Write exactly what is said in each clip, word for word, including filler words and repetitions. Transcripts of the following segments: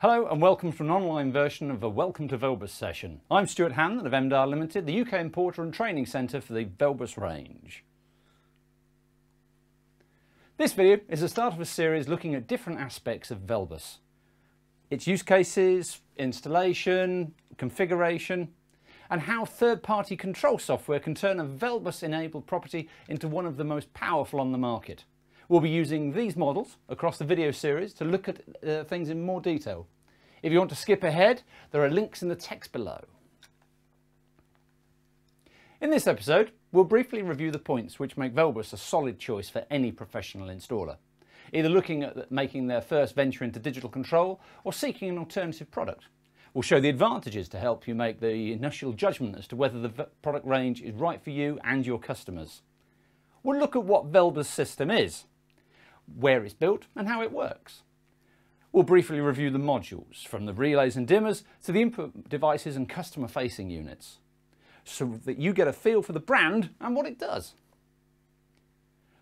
Hello and welcome from an online version of a Welcome to Velbus session. I'm Stuart Han of M D A R Limited, the U K importer and training centre for the Velbus range. This video is the start of a series looking at different aspects of Velbus. Its use cases, installation, configuration, and how third-party control software can turn a Velbus-enabled property into one of the most powerful on the market. We'll be using these models across the video series to look at uh, things in more detail. If you want to skip ahead, there are links in the text below. In this episode, we'll briefly review the points which make Velbus a solid choice for any professional installer, either looking at making their first venture into digital control or seeking an alternative product. We'll show the advantages to help you make the initial judgment as to whether the product range is right for you and your customers. We'll look at what Velbus system is, where it's built and how it works. We'll briefly review the modules, from the relays and dimmers to the input devices and customer facing units, so that you get a feel for the brand and what it does.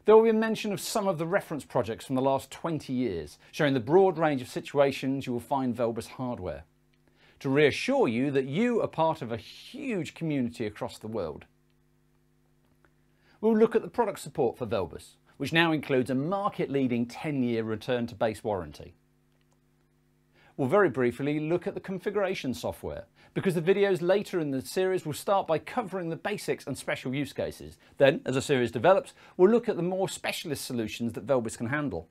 There will be a mention of some of the reference projects from the last twenty years, showing the broad range of situations you will find Velbus hardware, to reassure you that you are part of a huge community across the world. We'll look at the product support for Velbus, which now includes a market-leading ten-year return to base warranty. We'll very briefly look at the configuration software, because the videos later in the series will start by covering the basics and special use cases. Then, as the series develops, we'll look at the more specialist solutions that Velbus can handle.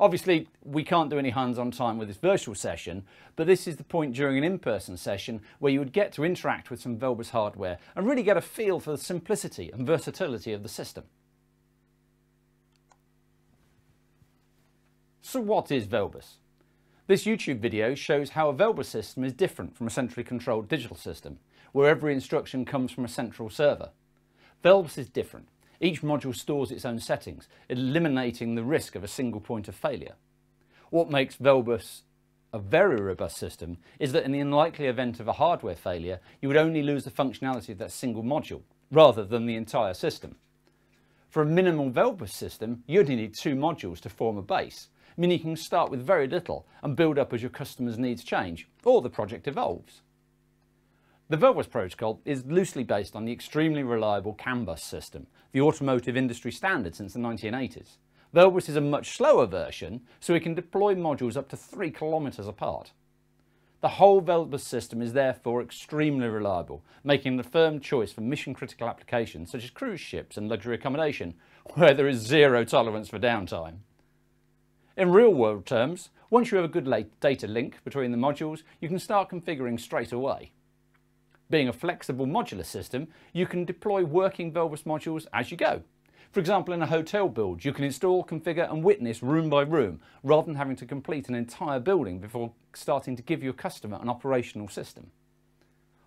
Obviously, we can't do any hands-on time with this virtual session, but this is the point during an in-person session where you would get to interact with some Velbus hardware and really get a feel for the simplicity and versatility of the system. So what is Velbus? This YouTube video shows how a Velbus system is different from a centrally controlled digital system, where every instruction comes from a central server. Velbus is different. Each module stores its own settings, eliminating the risk of a single point of failure. What makes Velbus a very robust system is that in the unlikely event of a hardware failure, you would only lose the functionality of that single module, rather than the entire system. For a minimal Velbus system, you only need two modules to form a base, meaning you can start with very little and build up as your customers' needs change or the project evolves. The Velbus protocol is loosely based on the extremely reliable CAN bus system, the automotive industry standard since the nineteen eighties. Velbus is a much slower version, so it can deploy modules up to three kilometers apart. The whole Velbus system is therefore extremely reliable, making it a firm choice for mission-critical applications such as cruise ships and luxury accommodation, where there is zero tolerance for downtime. In real-world terms, once you have a good data link between the modules, you can start configuring straight away. Being a flexible modular system, you can deploy working Velbus modules as you go. For example, in a hotel build, you can install, configure and witness room by room, rather than having to complete an entire building before starting to give your customer an operational system.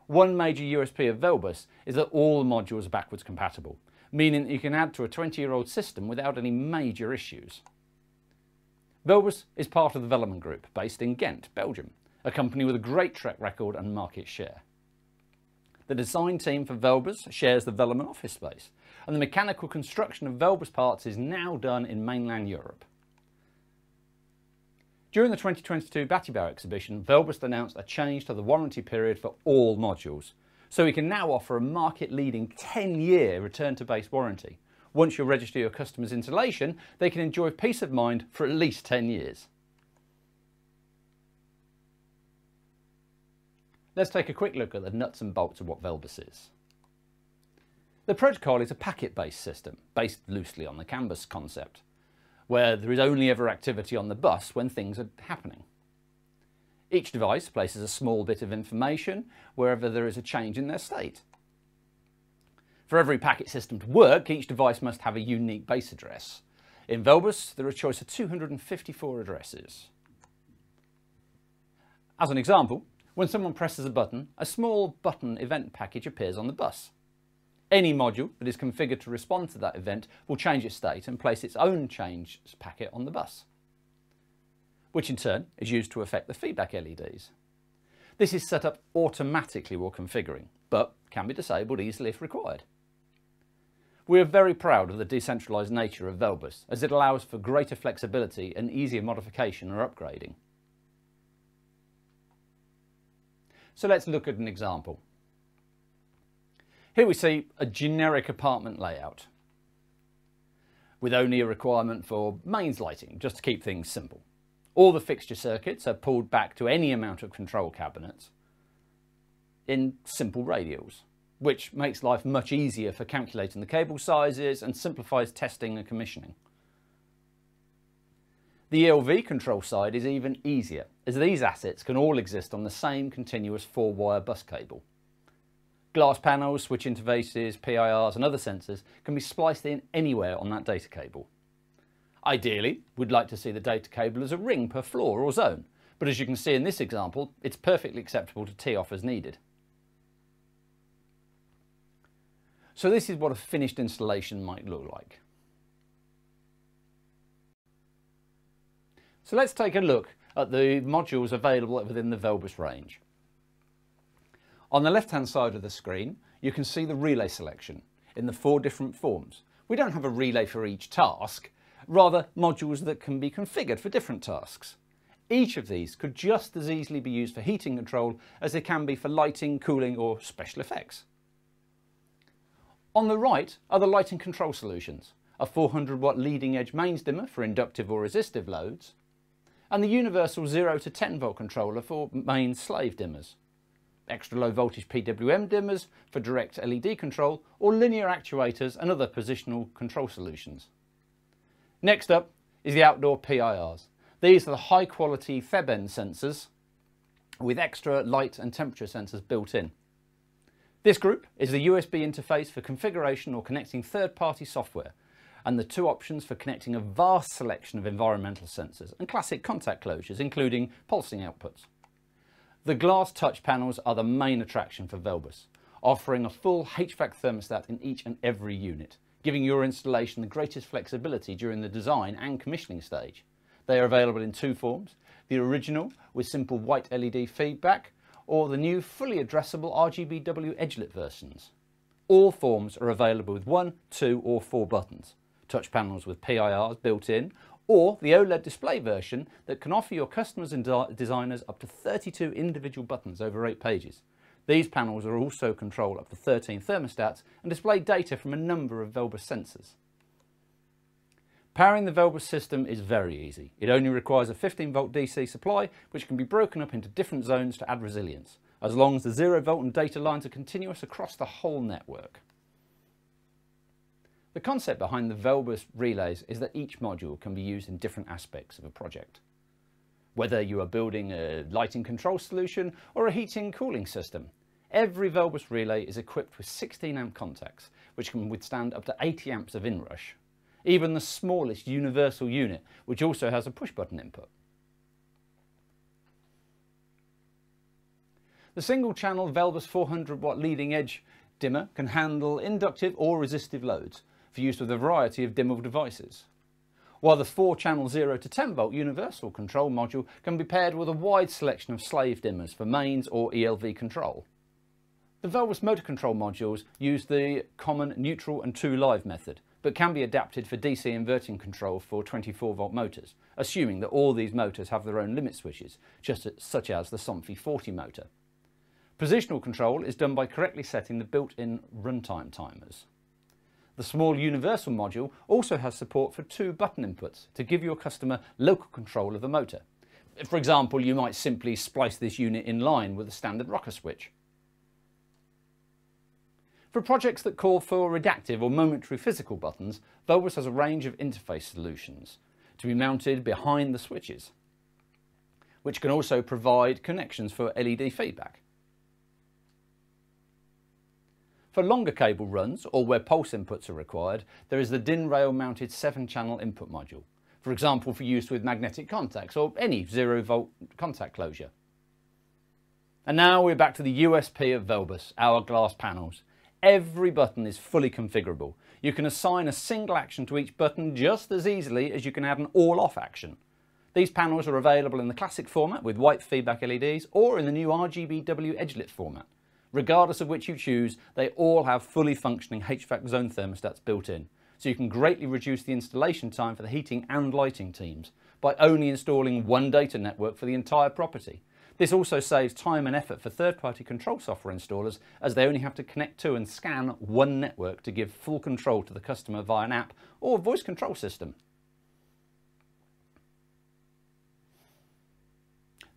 One major U S P of Velbus is that all the modules are backwards compatible, meaning that you can add to a twenty-year-old system without any major issues. Velbus is part of the Velleman Group, based in Ghent, Belgium, a company with a great track record and market share. The design team for Velbus shares the Velleman office space, and the mechanical construction of Velbus parts is now done in mainland Europe. During the twenty twenty-two Batibouw exhibition, Velbus announced a change to the warranty period for all modules, so we can now offer a market-leading ten-year return to base warranty. Once you register your customer's installation, they can enjoy peace of mind for at least ten years. Let's take a quick look at the nuts and bolts of what Velbus is. The protocol is a packet-based system, based loosely on the CAN bus concept, where there is only ever activity on the bus when things are happening. Each device places a small bit of information wherever there is a change in their state. For every packet system to work, each device must have a unique base address. In Velbus, there are a choice of two hundred fifty-four addresses. As an example, when someone presses a button, a small button event package appears on the bus. Any module that is configured to respond to that event will change its state and place its own change packet on the bus, which in turn is used to affect the feedback L E Ds. This is set up automatically while configuring, but can be disabled easily if required. We are very proud of the decentralized nature of Velbus, as it allows for greater flexibility and easier modification or upgrading. So let's look at an example. Here we see a generic apartment layout with only a requirement for mains lighting, just to keep things simple. All the fixture circuits are pulled back to any amount of control cabinets in simple radials, which makes life much easier for calculating the cable sizes and simplifies testing and commissioning. The E L V control side is even easier, as these assets can all exist on the same continuous four-wire bus cable. Glass panels, switch interfaces, P I Rs and other sensors can be spliced in anywhere on that data cable. Ideally, we'd like to see the data cable as a ring per floor or zone, but as you can see in this example, it's perfectly acceptable to tee off as needed. So this is what a finished installation might look like. So let's take a look at the modules available within the Velbus range. On the left-hand side of the screen, you can see the relay selection in the four different forms. We don't have a relay for each task, rather modules that can be configured for different tasks. Each of these could just as easily be used for heating control as they can be for lighting, cooling or special effects. On the right are the lighting control solutions, a four hundred watt leading edge mains dimmer for inductive or resistive loads, and the universal zero to ten volt controller for main slave dimmers, extra low voltage P W M dimmers for direct L E D control, or linear actuators and other positional control solutions. Next up is the outdoor P I Rs. These are the high quality Feben sensors with extra light and temperature sensors built in. This group is the U S B interface for configuration or connecting third-party software, and the two options for connecting a vast selection of environmental sensors and classic contact closures, including pulsing outputs. The glass touch panels are the main attraction for Velbus, offering a full H V A C thermostat in each and every unit, giving your installation the greatest flexibility during the design and commissioning stage. They are available in two forms, the original with simple white L E D feedback, or the new fully addressable R G B W edgelet versions. All forms are available with one, two or four buttons, touch panels with P I Rs built in, or the OLED display version that can offer your customers and designers up to thirty-two individual buttons over eight pages. These panels are also control up to thirteen thermostats and display data from a number of Velbus sensors. Powering the Velbus system is very easy. It only requires a fifteen volt D C supply, which can be broken up into different zones to add resilience, as long as the zero volt and data lines are continuous across the whole network. The concept behind the Velbus relays is that each module can be used in different aspects of a project. Whether you are building a lighting control solution or a heating cooling system, every Velbus relay is equipped with sixteen amp contacts, which can withstand up to eighty amps of inrush. Even the smallest universal unit, which also has a push button input. The single channel Velbus four hundred watt leading edge dimmer can handle inductive or resistive loads for use with a variety of dimmable devices, while the four channel zero to ten volt universal control module can be paired with a wide selection of slave dimmers for mains or E L V control. The Velbus motor control modules use the common neutral and two live method, but can be adapted for D C inverting control for twenty-four volt motors, assuming that all these motors have their own limit switches, just as, such as the Somfy forty motor. Positional control is done by correctly setting the built-in runtime timers. The small universal module also has support for two button inputs to give your customer local control of the motor. For example, you might simply splice this unit in line with a standard rocker switch. For projects that call for reactive or momentary physical buttons, Velbus has a range of interface solutions to be mounted behind the switches, which can also provide connections for L E D feedback. For longer cable runs, or where pulse inputs are required, there is the DIN rail mounted seven channel input module, for example for use with magnetic contacts or any zero volt contact closure. And now we're back to the U S P of Velbus, our glass panels. Every button is fully configurable. You can assign a single action to each button just as easily as you can add an all-off action. These panels are available in the classic format with white feedback L E Ds or in the new R G B W edgelit format. Regardless of which you choose, they all have fully functioning H V A C zone thermostats built in, so you can greatly reduce the installation time for the heating and lighting teams by only installing one data network for the entire property. This also saves time and effort for third-party control software installers, as they only have to connect to and scan one network to give full control to the customer via an app or voice control system.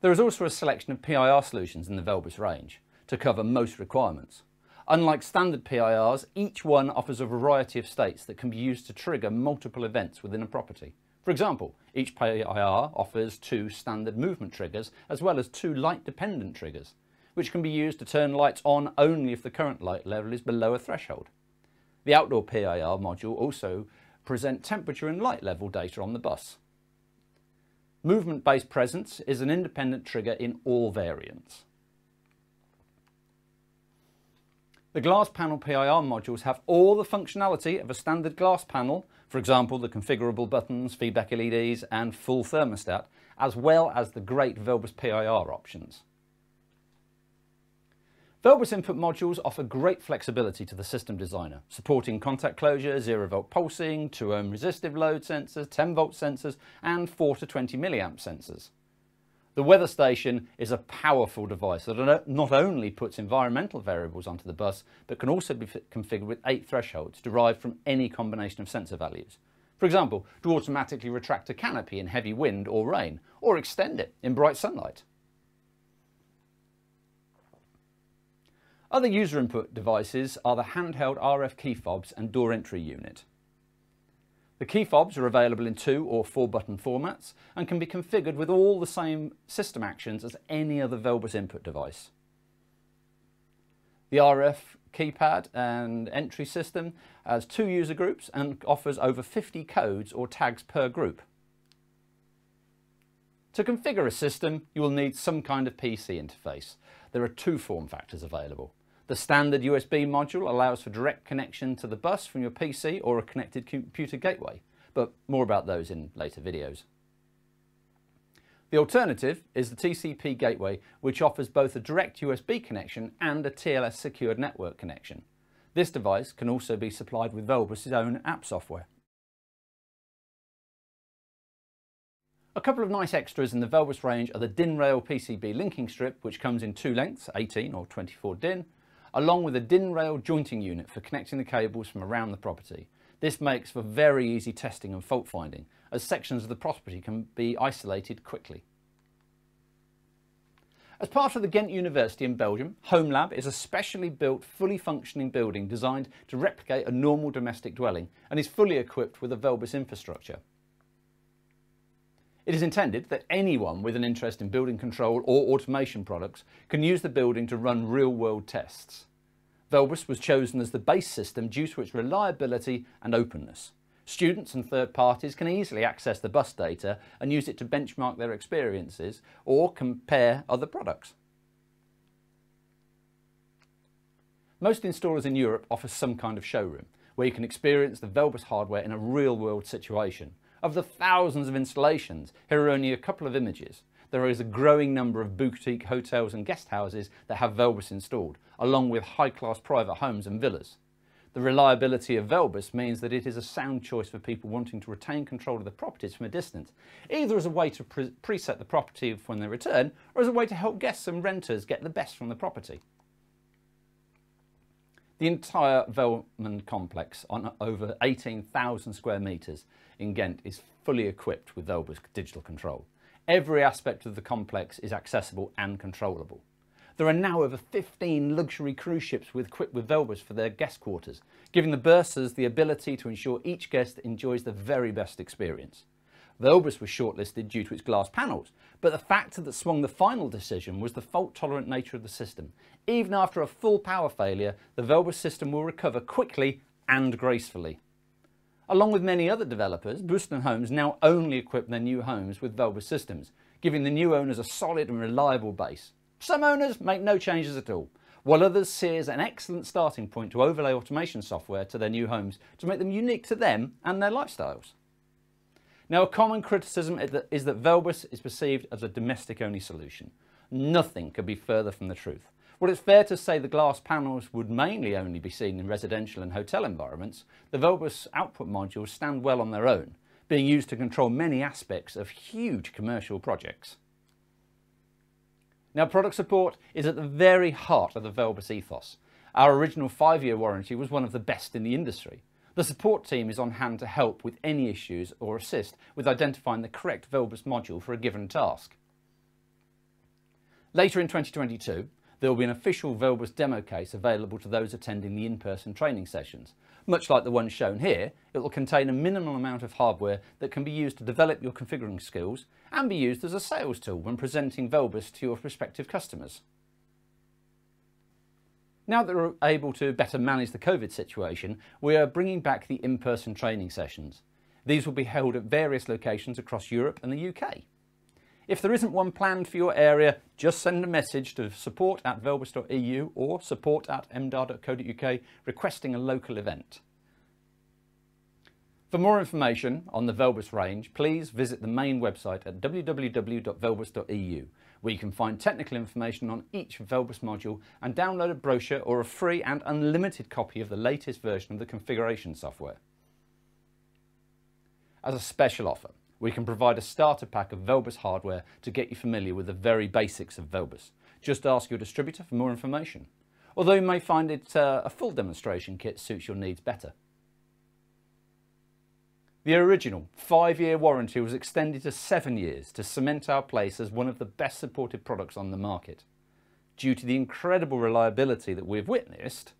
There is also a selection of P I R solutions in the Velbus range to cover most requirements. Unlike standard P I Rs, each one offers a variety of states that can be used to trigger multiple events within a property. For example, each P I R offers two standard movement triggers as well as two light-dependent triggers, which can be used to turn lights on only if the current light level is below a threshold. The outdoor P I R module also presents temperature and light level data on the bus. Movement-based presence is an independent trigger in all variants. The glass panel P I R modules have all the functionality of a standard glass panel, for example the configurable buttons, feedback L E Ds and full thermostat, as well as the great Velbus P I R options. Velbus input modules offer great flexibility to the system designer, supporting contact closure, zero volt pulsing, two ohm resistive load sensors, ten volt sensors and four to twenty milliamp sensors. The weather station is a powerful device that not only puts environmental variables onto the bus, but can also be configured with eight thresholds derived from any combination of sensor values. For example, to automatically retract a canopy in heavy wind or rain, or extend it in bright sunlight. Other user input devices are the handheld R F key fobs and door entry unit. The key fobs are available in two or four button formats and can be configured with all the same system actions as any other Velbus input device. The R F keypad and entry system has two user groups and offers over fifty codes or tags per group. To configure a system, you will need some kind of P C interface. There are two form factors available. The standard U S B module allows for direct connection to the bus from your P C or a connected computer gateway, but more about those in later videos. The alternative is the T C P gateway, which offers both a direct U S B connection and a T L S secured network connection. This device can also be supplied with Velbus's own app software. A couple of nice extras in the Velbus range are the DIN rail P C B linking strip, which comes in two lengths, eighteen or twenty-four DIN, along with a DIN rail jointing unit for connecting the cables from around the property. This makes for very easy testing and fault finding, as sections of the property can be isolated quickly. As part of the Ghent University in Belgium, HomeLab is a specially built, fully functioning building designed to replicate a normal domestic dwelling and is fully equipped with a Velbus infrastructure. It is intended that anyone with an interest in building control or automation products can use the building to run real-world tests. Velbus was chosen as the base system due to its reliability and openness. Students and third parties can easily access the bus data and use it to benchmark their experiences or compare other products. Most installers in Europe offer some kind of showroom where you can experience the Velbus hardware in a real-world situation. Of the thousands of installations, here are only a couple of images. There is a growing number of boutique hotels and guest houses that have Velbus installed, along with high-class private homes and villas. The reliability of Velbus means that it is a sound choice for people wanting to retain control of the properties from a distance, either as a way to pre preset the property when they return, or as a way to help guests and renters get the best from the property. The entire Velleman complex on over eighteen thousand square metres in Ghent is fully equipped with Velbus digital control. Every aspect of the complex is accessible and controllable. There are now over fifteen luxury cruise ships with equipped with Velbus for their guest quarters, giving the bursars the ability to ensure each guest enjoys the very best experience. Velbus was shortlisted due to its glass panels, but the factor that swung the final decision was the fault-tolerant nature of the system. Even after a full power failure, the Velbus system will recover quickly and gracefully. Along with many other developers, Bouston Homes now only equip their new homes with Velbus systems, giving the new owners a solid and reliable base. Some owners make no changes at all, while others see it as an excellent starting point to overlay automation software to their new homes to make them unique to them and their lifestyles. Now, a common criticism is that Velbus is perceived as a domestic-only solution. Nothing could be further from the truth. While it's fair to say the glass panels would mainly only be seen in residential and hotel environments, the Velbus output modules stand well on their own, being used to control many aspects of huge commercial projects. Now, product support is at the very heart of the Velbus ethos. Our original five-year warranty was one of the best in the industry. The support team is on hand to help with any issues or assist with identifying the correct Velbus module for a given task. Later in twenty twenty-two, there will be an official Velbus demo case available to those attending the in-person training sessions. Much like the one shown here, it will contain a minimal amount of hardware that can be used to develop your configuring skills and be used as a sales tool when presenting Velbus to your prospective customers. Now that we're able to better manage the COVID situation, we are bringing back the in-person training sessions. These will be held at various locations across Europe and the U K. If there isn't one planned for your area, just send a message to support at velbus dot E U or support at M D A R dot co dot U K requesting a local event. For more information on the Velbus range, please visit the main website at w w w dot velbus dot E U, where you can find technical information on each Velbus module and download a brochure or a free and unlimited copy of the latest version of the configuration software. As a special offer, we can provide a starter pack of Velbus hardware to get you familiar with the very basics of Velbus. Just ask your distributor for more information, although you may find it uh, a full demonstration kit suits your needs better. The original five-year warranty was extended to seven years to cement our place as one of the best supported products on the market. Due to the incredible reliability that we've witnessed,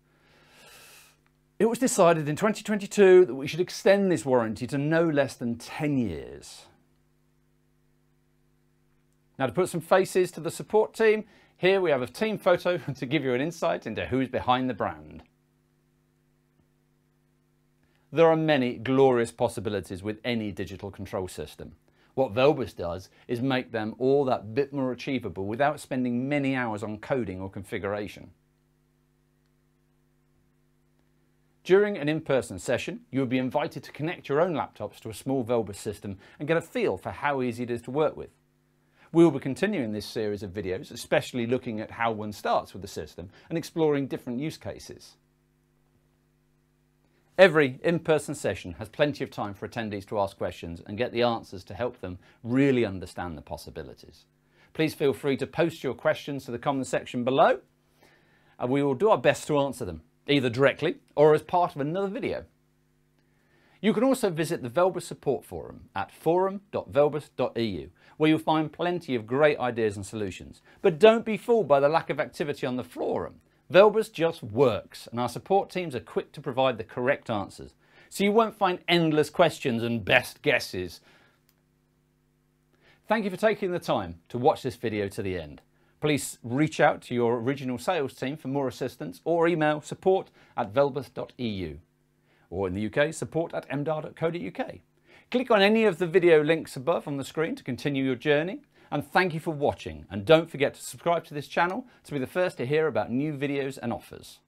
it was decided in twenty twenty-two that we should extend this warranty to no less than ten years. Now, to put some faces to the support team, here we have a team photo to give you an insight into who's behind the brand. There are many glorious possibilities with any digital control system. What Velbus does is make them all that bit more achievable without spending many hours on coding or configuration. During an in-person session, you will be invited to connect your own laptops to a small Velbus system and get a feel for how easy it is to work with. We will be continuing this series of videos, especially looking at how one starts with the system and exploring different use cases. Every in-person session has plenty of time for attendees to ask questions and get the answers to help them really understand the possibilities. Please feel free to post your questions to the comment section below, and we will do our best to answer them, either directly or as part of another video. You can also visit the Velbus support forum at forum dot velbus dot E U, where you'll find plenty of great ideas and solutions. But don't be fooled by the lack of activity on the forum. Velbus just works, and our support teams are quick to provide the correct answers, so you won't find endless questions and best guesses. Thank you for taking the time to watch this video to the end. Please reach out to your original sales team for more assistance or email support at velbus dot E U or in the U K, support at M D A R dot co dot U K. Click on any of the video links above on the screen to continue your journey. And thank you for watching, and don't forget to subscribe to this channel to be the first to hear about new videos and offers.